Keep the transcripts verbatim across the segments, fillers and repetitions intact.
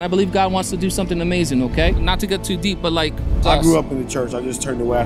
I believe God wants to do something amazing, okay? Not to get too deep, but like... I us. grew up in the church. I just turned away.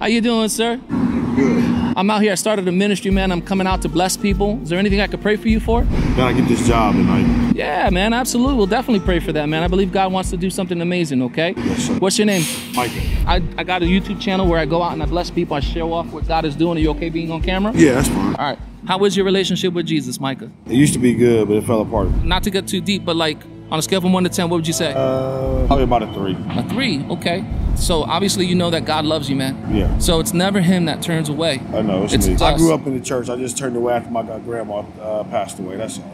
How you doing, sir? Good. I'm out here. I started a ministry, man. I'm coming out to bless people. Is there anything I could pray for you for? Gotta get this job tonight. Yeah, man, absolutely. We'll definitely pray for that, man. I believe God wants to do something amazing, okay? Yes, sir. What's your name? Micah. I, I got a YouTube channel where I go out and I bless people. I show off what God is doing. Are you okay being on camera? Yeah, that's fine. All right. How was your relationship with Jesus, Micah? It used to be good, but it fell apart. Not to get too deep, but like on a scale from one to ten, what would you say? Uh, probably about a three. A three? Okay. So obviously you know that God loves you, man. Yeah. So it's never him that turns away. I know, it's, it's me. Us. I grew up in the church. I just turned away after my grandma uh, passed away, that's all.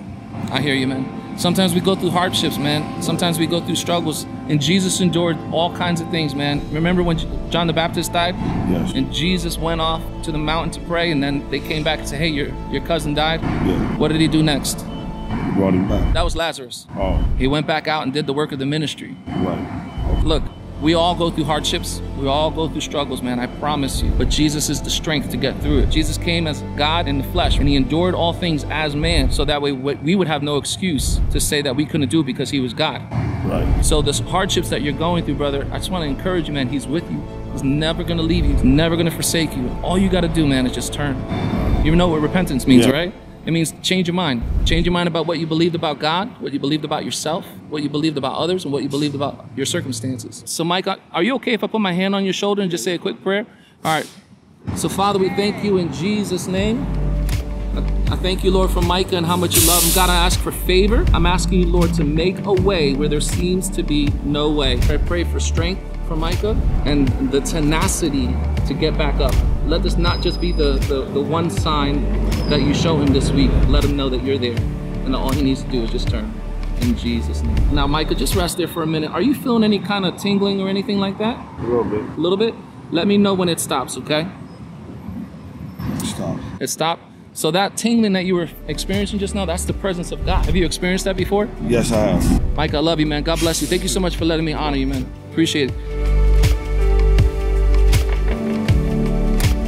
I hear you, man. Sometimes we go through hardships, man. Sometimes we go through struggles. And Jesus endured all kinds of things, man. Remember when John the Baptist died? Yes. And Jesus went off to the mountain to pray, and then they came back and said, hey, your, your cousin died. Yeah. What did he do next? He brought him back. That was Lazarus. Oh. He went back out and did the work of the ministry. Right. Okay. Look. We all go through hardships. We all go through struggles, man, I promise you. But Jesus is the strength to get through it. Jesus came as God in the flesh, and he endured all things as man, so that way we would have no excuse to say that we couldn't do it because he was God. Right. So the hardships that you're going through, brother, I just want to encourage you, man, he's with you. He's never going to leave you. He's never going to forsake you. All you got to do, man, is just turn. You know what repentance means, yeah. Right? It means change your mind. Change your mind about what you believed about God, what you believed about yourself, what you believed about others, and what you believed about your circumstances. So, Mike, are you okay if I put my hand on your shoulder and just say a quick prayer? All right. So, Father, we thank you in Jesus' name. I thank you, Lord, for Micah and how much you love him. God, I ask for favor. I'm asking you, Lord, to make a way where there seems to be no way. I pray for strength for Micah and the tenacity to get back up. Let this not just be the, the, the one sign that you show him this week. Let him know that you're there and that all he needs to do is just turn in Jesus' name. Now, Micah, just rest there for a minute. Are you feeling any kind of tingling or anything like that? A little bit. A little bit? Let me know when it stops, okay? Stop. It stopped? So that tingling that you were experiencing just now, that's the presence of God. Have you experienced that before? Yes, I have. Micah, I love you, man. God bless you. Thank you so much for letting me honor you, man. Appreciate it.